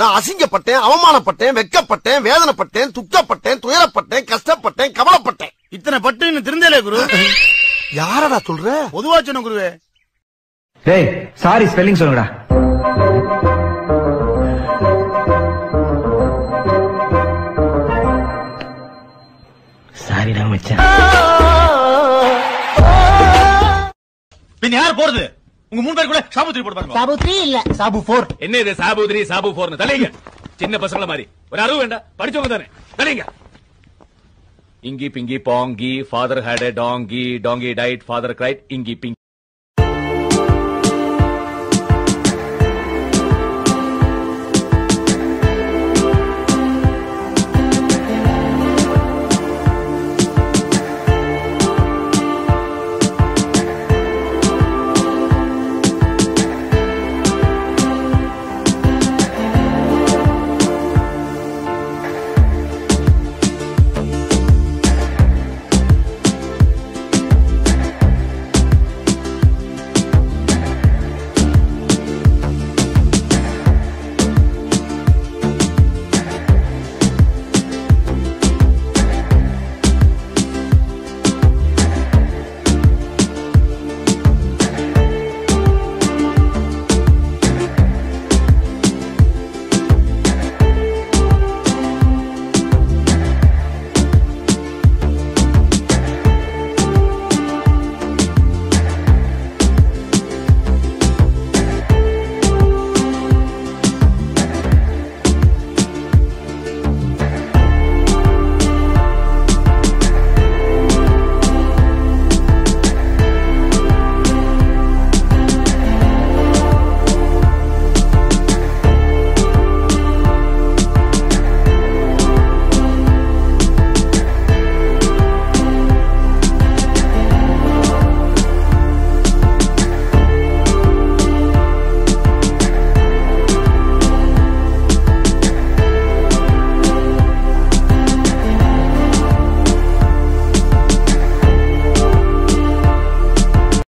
நான் அசிங்கப்பட்டேன், அவமானப்பட்டேன், வெக்கப்பட்டேன், வேதனைப்பட்டேன், துக்கப்பட்டேன், துயரப்பட்டேன், கஷ்டப்பட்டேன், கவலைப்பட்டேன். இத்தனை பட்டு திருந்தேலே குரு. யாரடா சொல்ற? பொதுவா சொன்ன குருவே. டேய் சாரி ஸ்பெல்லிங் சொல்லுங்கடா. சாரிடா மச்சான். பின் யார் போறது? உங்க மூணு பேர் கூட சாபுத்ரி போட்டு பாருங்க. சாபுத்ரி இல்ல சாபு 4. என்ன இது சாபுத்ரி சாபு 4னு தலைங்க. சின்ன பசங்கள மாதிரி ஒரு அருவு வேண்டாம், படிச்சவங்க தானே தலைங்க. Ingi pingi pongi, father had a donkey, donkey died, father cried, ingi pingi.